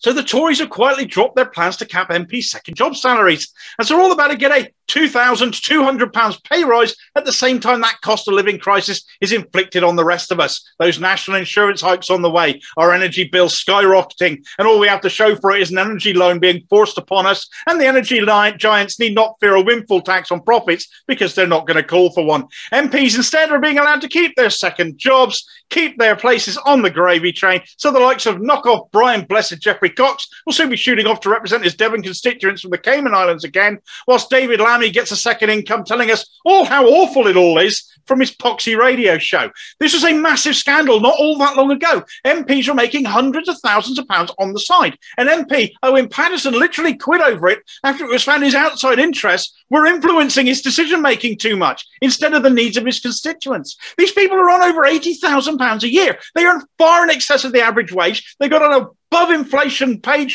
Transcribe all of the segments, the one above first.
So the Tories have quietly dropped their plans to cap MPs' second job salaries. And so all about to get a £2,200 pay rise at the same time that cost of living crisis is inflicted on the rest of us. Those national insurance hikes on the way, our energy bills skyrocketing, and all we have to show for it is an energy loan being forced upon us. And the energy giants need not fear a windfall tax on profits because they're not going to call for one. MPs instead are being allowed to keep their second jobs, keep their places on the gravy train. So the likes of knockoff Brian Blessed, Geoffrey Cox will soon be shooting off to represent his Devon constituents from the Cayman Islands again, whilst David Lammy gets a second income telling us all how awful it all is from his poxy radio show. This was a massive scandal not all that long ago. MPs were making hundreds of thousands of pounds on the side. An MP, Owen Paterson, literally quit over it after it was found his outside interests were influencing his decision-making too much instead of the needs of his constituents. These people are on over £80,000 a year. They earn far in excess of the average wage. They got on a above inflation pay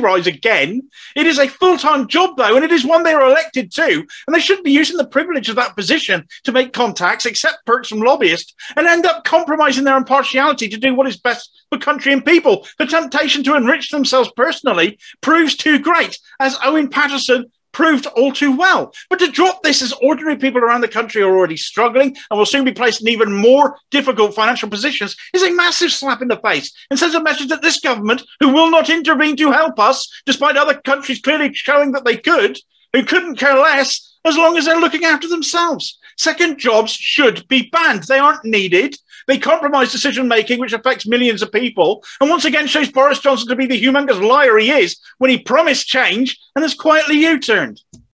rise again. It is a full-time job, though, and it is one they are elected to, and they shouldn't be using the privilege of that position to make contacts, accept perks from lobbyists, and end up compromising their impartiality to do what is best for country and people. The temptation to enrich themselves personally proves too great, as Owen Paterson proved all too well. But to drop this as ordinary people around the country are already struggling and will soon be placed in even more difficult financial positions is a massive slap in the face and sends a message that this government, who will not intervene to help us, despite other countries clearly showing that they could, who couldn't care less as long as they're looking after themselves. Second jobs should be banned. They aren't needed. They compromise decision-making, which affects millions of people, and once again shows Boris Johnson to be the humongous liar he is when he promised change and has quietly U-turned.